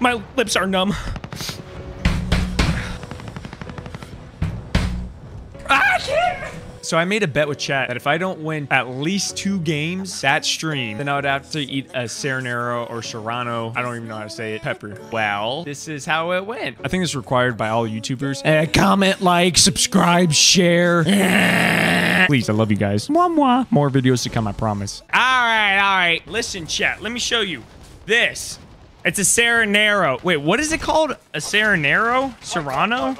My lips are numb. Ah, shit! So I made a bet with chat that if I don't win at least 2 games that stream, then I would have to eat a Serrano or Serrano. I don't even know how to say it. Pepper. Well, this is how it went. I think it's required by all YouTubers. Comment, like, subscribe, share. Please, I love you guys. Mwah, mwah. More videos to come, I promise. All right, all right. Listen, chat. Let me show you this. It's a Serrano. Wait, what is it called? A Serrano? Serrano?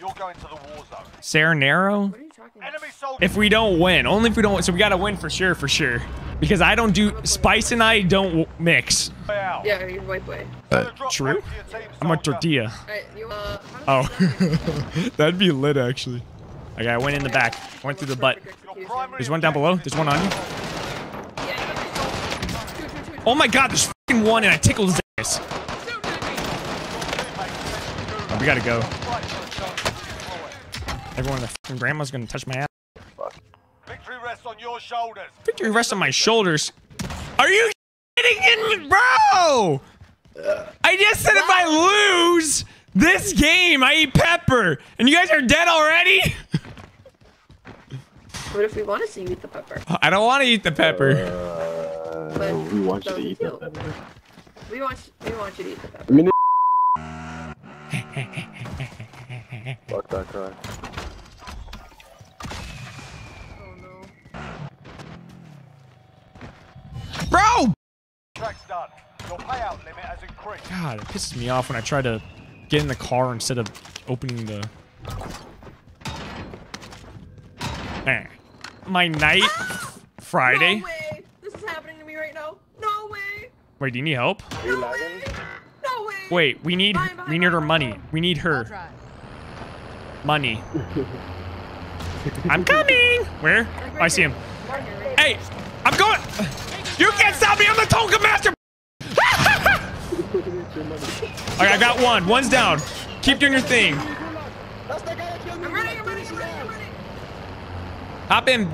You're going to the war zone. Serrano? What are you talking about? Enemy soldier. If we don't win. Only if we don't win. So we got to win for sure, for sure. Because I don't do... Spice and I don't mix. Yeah, you're white boy. True? I'm a tortilla. Oh. That'd be lit, actually. Okay, I went in the back. I went through the butt. There's one down below. There's one on you. Oh my god, there's fucking one and I tickled his ass. Oh, we gotta go. Everyone, the fucking grandma's gonna touch my ass. Fuck. Victory rests on your shoulders. Victory rests on my shoulders. Are you kidding me, bro? I just said if I lose this game, I eat pepper, and you guys are dead already. What if we want to see you eat the pepper? I don't want to eat the pepper. We want you to eat the pepper. We want you to eat the pepper. Fuck that guy. Bro! Track's done. Your payout limit has increased. God, it pisses me off when I try to get in the car instead of opening the... My night? Ah! Friday? No way! This is happening to me right now. No way! Wait, do you need help? No way! No way! Wait, we need her money. We need her. Money. I'm coming! Where? Like right, I see him. Right here, right here. Hey! I'm going! You can't stop me! I'm the Tonka Master! Alright, I got one. One's down. Keep doing your thing. I'm running, I'm running, I'm running, I'm running. Hop in.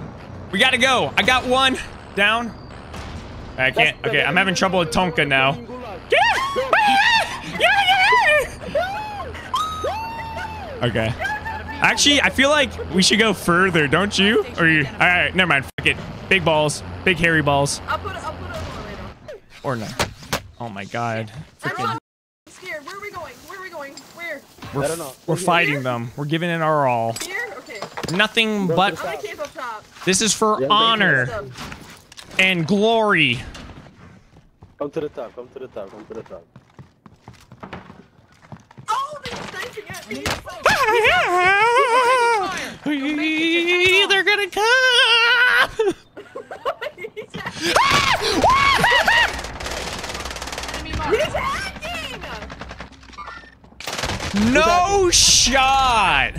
We gotta go. I got one. Down. I can't. Okay, I'm having trouble with Tonka now. Okay. Actually, I feel like we should go further, don't you? Or you? Alright, never mind. Fuck it. Big balls. Big hairy balls. I'll put it on later. Or not. Oh my god. I'm scared. Where are we going? Where are we going? Where? I don't know. We're fighting them. We're giving it our all. Here? Okay. Nothing but... I'm gonna camp up top. This is for honor. And glory. Come to the top. Come to the top. Come to the top. Oh, they're sniping at me. They're gonna come. He's hacking! No shot!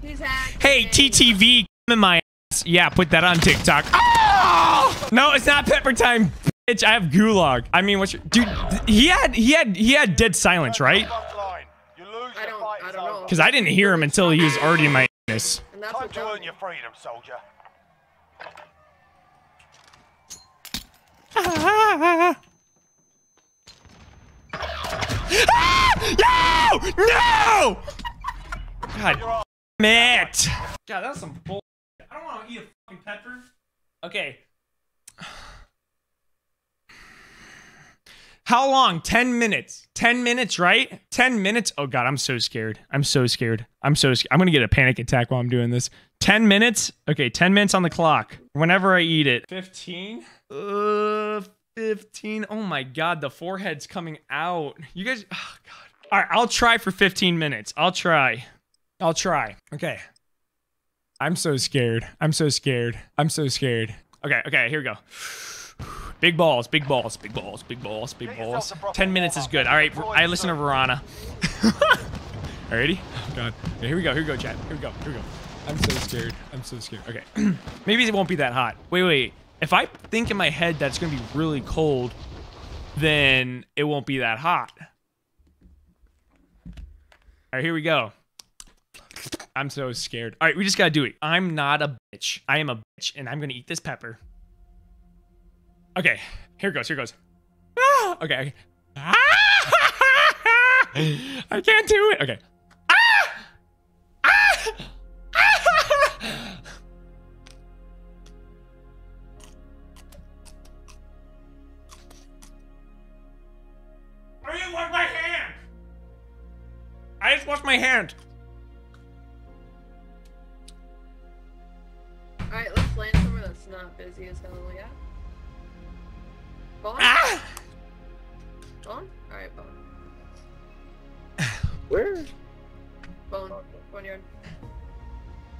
He's hacking. Hey, TTV, come in my ass. Yeah, put that on TikTok. Oh! No, it's not pepper time, bitch. I have gulag. I mean, what's your... Dude, he had dead silence, right? I don't know. Because I didn't hear him until he was already in my ass. Time to earn your freedom, soldier. Ah! No! No! God damn it! God, that was some bull. I don't want to eat a fucking pepper. Okay. How long? 10 minutes. 10 minutes, right? 10 minutes. Oh god, I'm so scared. I'm so scared. I'm so scared. I'm gonna get a panic attack while I'm doing this. 10 minutes? Okay, 10 minutes on the clock. Whenever I eat it. 15? 15. Oh my god, the forehead's coming out. You guys, oh god. All right, I'll try for 15 minutes. I'll try. I'll try. Okay. I'm so scared. I'm so scared. I'm so scared. Okay, okay, here we go. Big balls, big balls, big balls, big balls, big balls. 10 minutes is good. All right, I listen to Verana. All righty? Oh god. Okay, here we go, here we go, chat. Here we go, here we go. I'm so scared. I'm so scared. Okay. Maybe it won't be that hot. Wait, wait. If I think in my head that it's going to be really cold, then it won't be that hot. All right, here we go. I'm so scared. All right, we just got to do it. I'm not a bitch. I am a bitch, and I'm going to eat this pepper. Okay, here it goes. Here it goes. Ah, okay. Ah! I can't do it. Okay. Ah! Ah! Ah! I just washed my hand. I just washed my hand. All right, let's land somewhere that's not busy as hell. Yeah. Bond? Ah! Bond? All right, Bond. Where? Bone yard.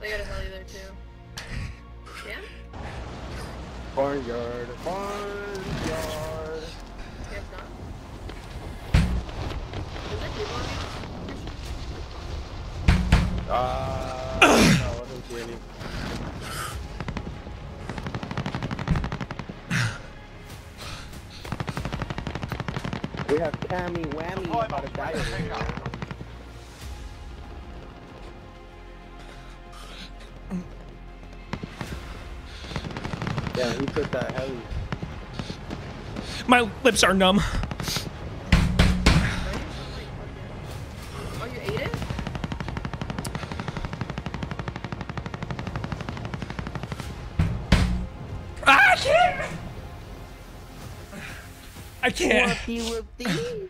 They got a heli there too. Yeah? Barnyard, barnyard. Yeah, it's not. Is that you, Bonnie? No, I don't see any. We have Tammy Whammy about to die over here. Yeah, who took that heli? My lips are numb. Oh, you ate it? Ah, I can't! I can't. Whoopty whoopty.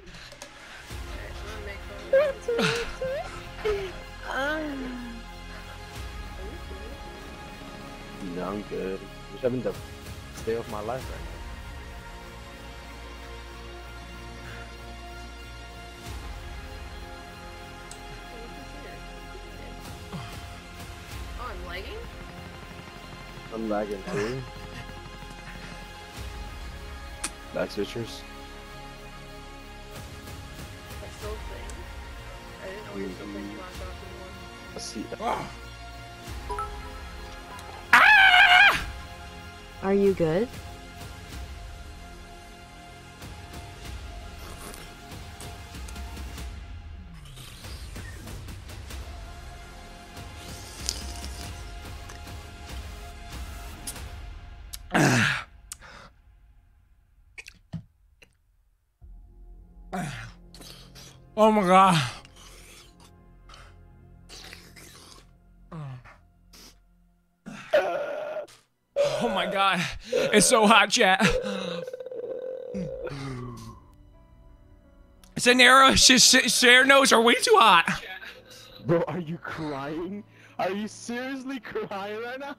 No, I'm good. I'm just having the day of my life right now. Oh, I'm lagging? I'm lagging too. Back switchers. That's so thing. I didn't know we were so thing you want to talk anymore. I see that. Oh. Are you good? Oh my God. It's so hot, chat. Serrano's are way too hot. Bro, are you crying? Are you seriously crying right now?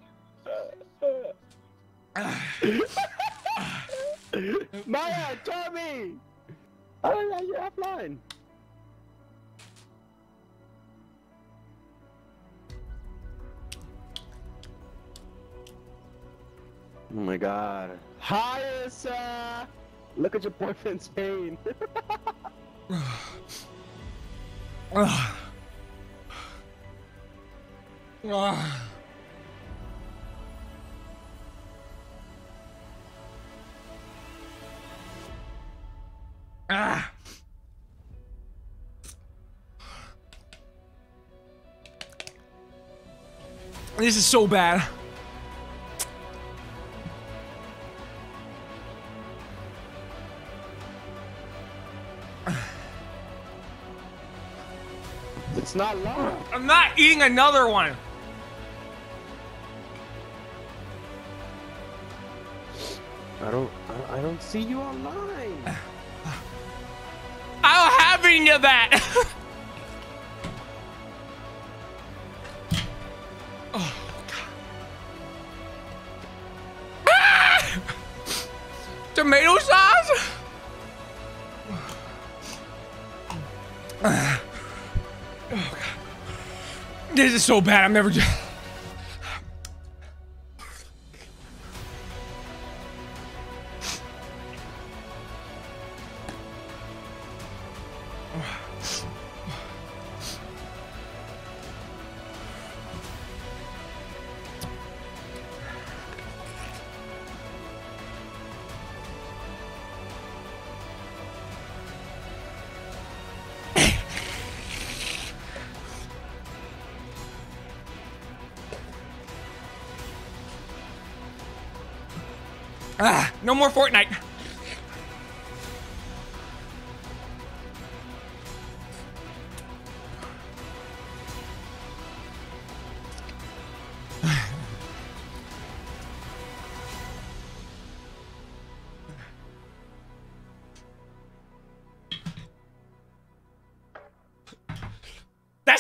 Maya, Tommy! Oh yeah, you're offline. Oh my God. Hi, sir! Look at your boyfriend's pain. This is so bad. It's not long. I'm not eating another one. I don't see you online. I don't have any of that. Oh God. Ah! Tomato sauce? This is so bad. I'm never just. No more Fortnite.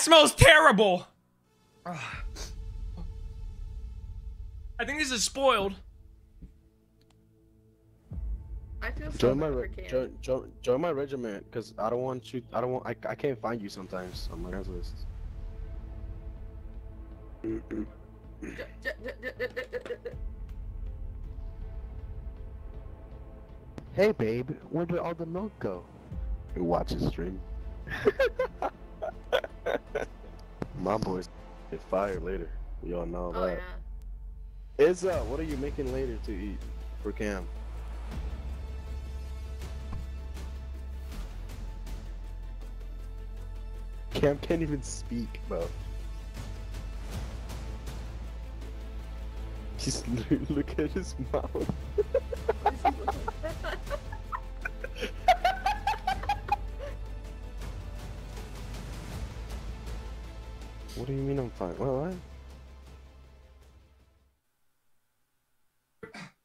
smells terrible. I think this is spoiled. I feel so join my regiment, cause I don't want you. I can't find you sometimes on my list. Hey babe, where did all the milk go? Who watches stream? My boys get fired later. We all know that. Yeah. Izza, what are you making later to eat for Cam? Cam can't even speak, bro. Just look at his mouth. What do you mean I'm fine? What?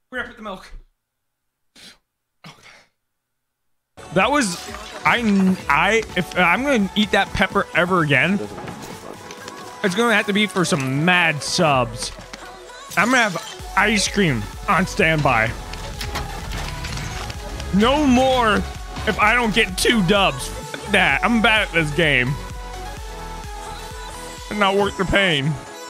Where I put the milk? Oh, God. That was... if I'm gonna eat that pepper ever again, it's gonna have to be for some mad subs. I'm gonna have ice cream on standby. No more if I don't get 2 dubs. Fuck that. I'm bad at this game. Not worth the pain.